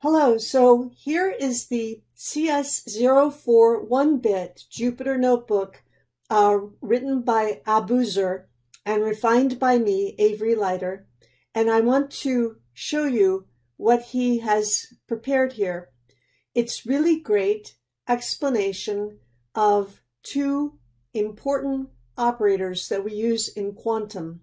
Hello, so here is the CS04-One-Bit Jupyter Notebook written by Abuzer and refined by me, Avery Leider, and I want to show you what he has prepared here. It's really great explanation of two important operators that we use in quantum.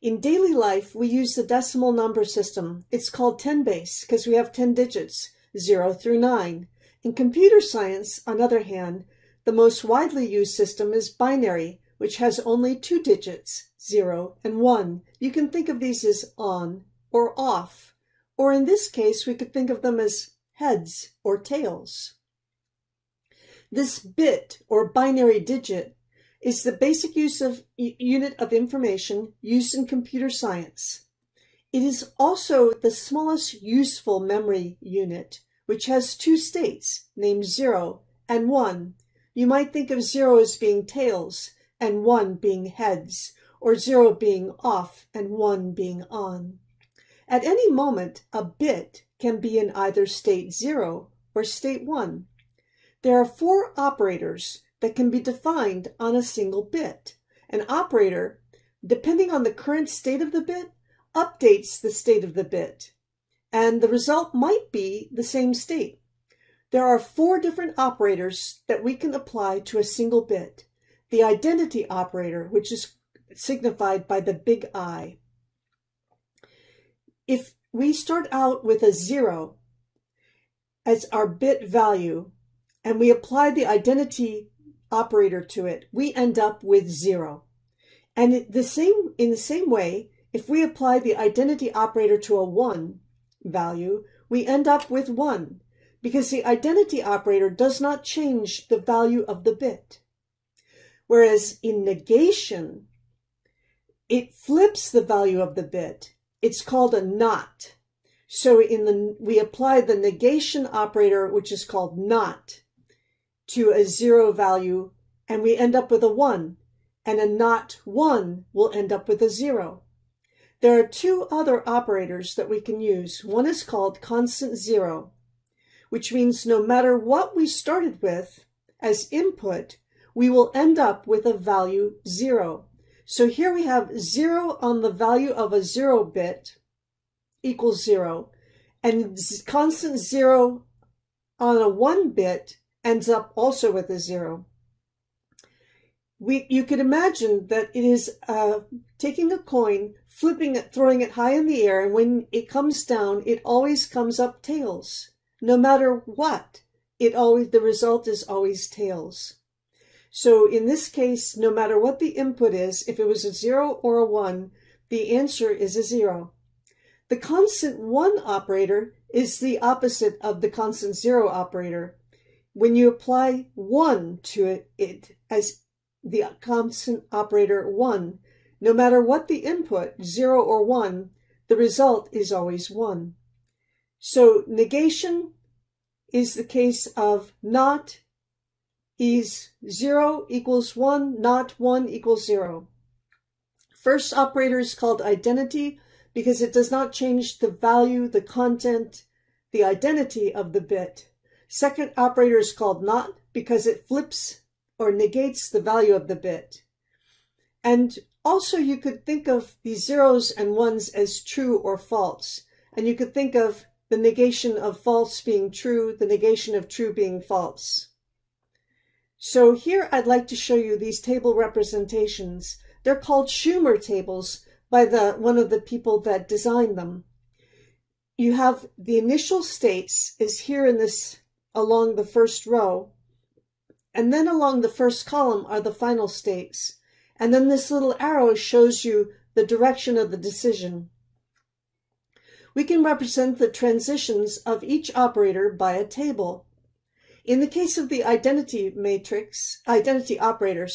In daily life, we use the decimal number system. It's called 10 base because we have 10 digits, 0 through 9. In computer science, on the other hand, the most widely used system is binary, which has only 2 digits, 0 and 1. You can think of these as on or off, or in this case, we could think of them as heads or tails. This bit or binary digit is the basic unit of information used in computer science. It is also the smallest useful memory unit, which has 2 states, named 0 and 1. You might think of 0 as being tails and 1 being heads, or 0 being off and 1 being on. At any moment, a bit can be in either state 0 or state 1. There are 4 operators that can be defined on a single bit. An operator, depending on the current state of the bit, updates the state of the bit, and the result might be the same state. There are 4 different operators that we can apply to a single bit. The identity operator, which is signified by the big I. If we start out with a 0 as our bit value, and we apply the identity operator to it, we end up with 0. And in the same way, if we apply the identity operator to a 1 value, we end up with 1, because the identity operator does not change the value of the bit. Whereas in negation, it flips the value of the bit. It's called a NOT. So we apply the negation operator, which is called NOT, to a 0 value, and we end up with a 1, and a NOT 1 will end up with a 0. There are 2 other operators that we can use. One is called constant 0, which means no matter what we started with as input, we will end up with a value 0. So here we have 0 on the value of a 0 bit equals 0, and constant 0 on a 1 bit ends up also with a 0. You could imagine that it is taking a coin, flipping it, throwing it high in the air, and when it comes down, it always comes up tails. No matter what, the result is always tails. So in this case, no matter what the input is, if it was a 0 or a 1, the answer is a 0. The constant 1 operator is the opposite of the constant 0 operator. When you apply 1 to it as the constant operator 1, no matter what the input, 0 or 1, the result is always 1. So negation is the case of NOT is 0 equals 1, NOT 1 equals 0. First operator is called identity, because it does not change the value, the content, the identity of the bit. Second operator is called NOT because it flips or negates the value of the bit. And also you could think of the 0s and 1s as true or false. And you could think of the negation of false being true, the negation of true being false. So here I'd like to show you these table representations. They're called Schumer tables by one of the people that designed them. You have the initial states is here in this along the first row, and then along the first column are the final states, and then this little arrow shows you the direction of the decision. We can represent the transitions of each operator by a table. In the case of the identity operator,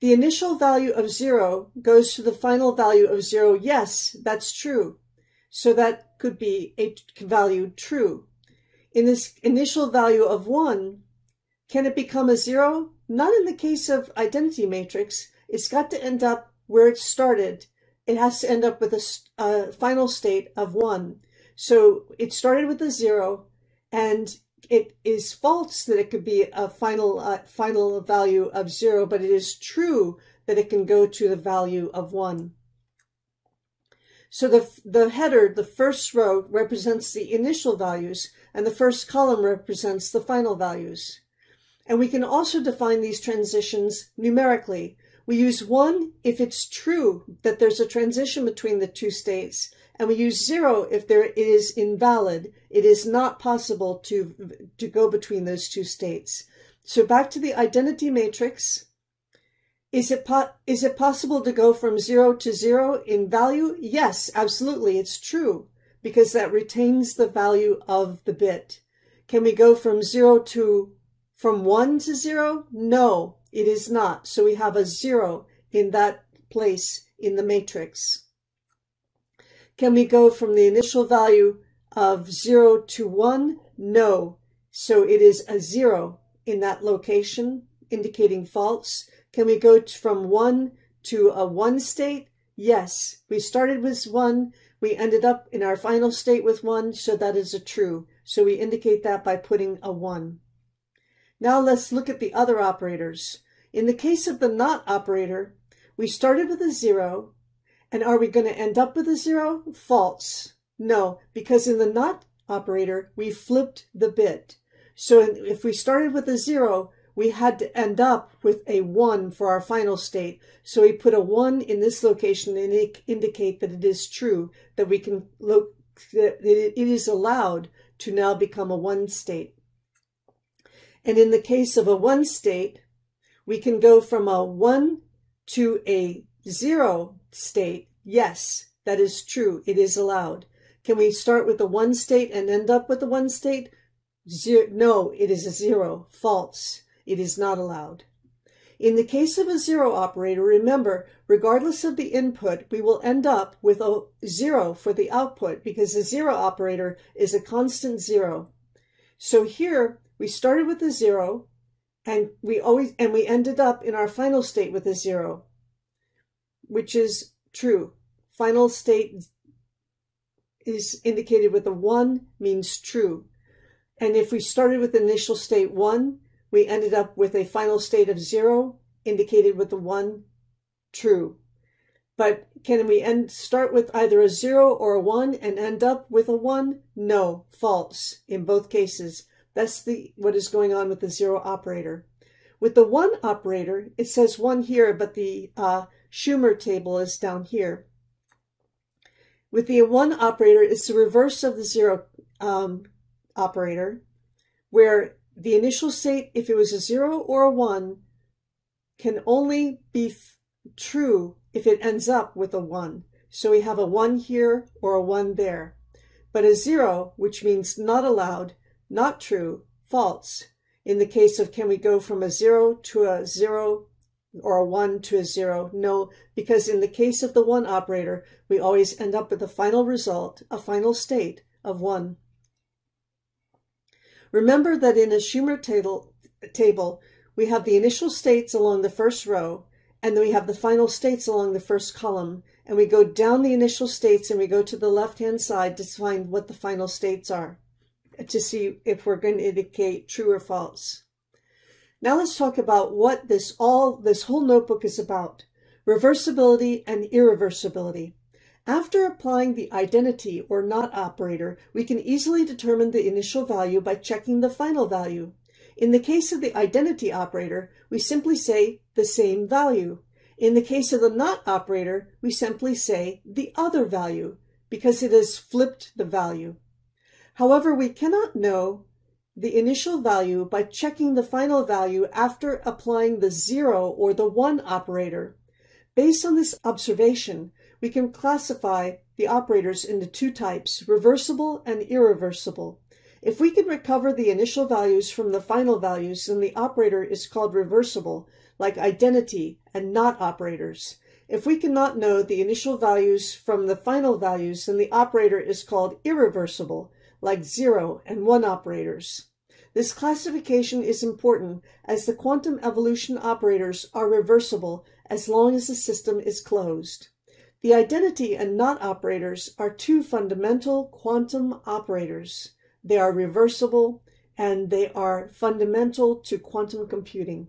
the initial value of 0 goes to the final value of 0. Yes, that's true. So that could be a value true. In this initial value of 1, can it become a 0? Not in the case of identity matrix. It's got to end up where it started. It has to end up with a final state of 1. So it started with a 0, and it is false that it could be a final value of 0, but it is true that it can go to the value of 1. So the header, the first row, represents the initial values, and the first column represents the final values. And we can also define these transitions numerically. We use 1 if it's true that there's a transition between the two states, and we use 0 if there is invalid. It is not possible to go between those two states. So back to the identity matrix. Is it possible to go from 0 to 0 in value? Yes, absolutely. It's true because that retains the value of the bit. Can we go from 1 to 0? No, it is not. So we have a 0 in that place in the matrix. Can we go from the initial value of 0 to 1? No. So it is a 0 in that location, indicating false. Can we go from 1 to a 1 state? Yes. We started with 1. We ended up in our final state with 1. So that is a true. So we indicate that by putting a 1. Now let's look at the other operators. In the case of the NOT operator, we started with a 0. And are we going to end up with a 0? False. No, because in the NOT operator, we flipped the bit. So if we started with a 0, we had to end up with a 1 for our final state. So we put a 1 in this location and indicate that it is true, that we can look, that it is allowed to now become a 1 state. And in the case of a 1 state, we can go from a 1 to a 0 state. Yes, that is true. It is allowed. Can we start with the 1 state and end up with the 1 state? No, it is a 0. False. It is not allowed. In the case of a 0 operator, remember, regardless of the input, we will end up with a 0 for the output because the 0 operator is a constant 0. So here we started with a 0 and we ended up in our final state with a 0. Which is true. Final state is indicated with a 1, means true. And if we started with initial state 1, we ended up with a final state of 0, indicated with a 1, true. But can we start with either a 0 or a 1 and end up with a 1? No, false in both cases. That's what is going on with the 0 operator. With the 1 operator, it says 1 here, but the Schumer table is down here. With the 1 operator, it's the reverse of the 0 operator, where the initial state, if it was a 0 or a 1, can only be true if it ends up with a 1. So we have a 1 here or a 1 there. But a 0, which means not allowed, not true, false. In the case of can we go from a 0 to a 0 or a 1 to a 0? No, because in the case of the 1 operator, we always end up with the final result, a final state of 1. Remember that in a Schumer table, we have the initial states along the first row, and then we have the final states along the first column, and we go down the initial states and we go to the left-hand side to find what the final states are, to see if we're going to indicate true or false. Now let's talk about what this whole notebook is about: reversibility and irreversibility. After applying the identity or NOT operator, we can easily determine the initial value by checking the final value. In the case of the identity operator, we simply say the same value. In the case of the NOT operator, we simply say the other value because it has flipped the value. However, we cannot know the initial value by checking the final value after applying the 0 or the 1 operator. Based on this observation, we can classify the operators into two types, reversible and irreversible. If we can recover the initial values from the final values, then the operator is called reversible, like identity and NOT operators. If we cannot know the initial values from the final values, then the operator is called irreversible, like 0 and 1 operators. This classification is important as the quantum evolution operators are reversible as long as the system is closed. The identity and NOT operators are two fundamental quantum operators. They are reversible, and they are fundamental to quantum computing.